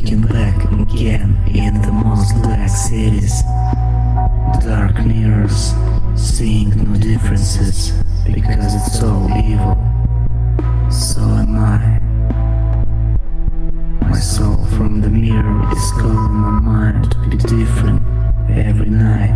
looking back again in the most black cities, dark mirrors, seeing no differences, because it's all evil. So am I. My soul from the mirror is calling my mind to be different every night.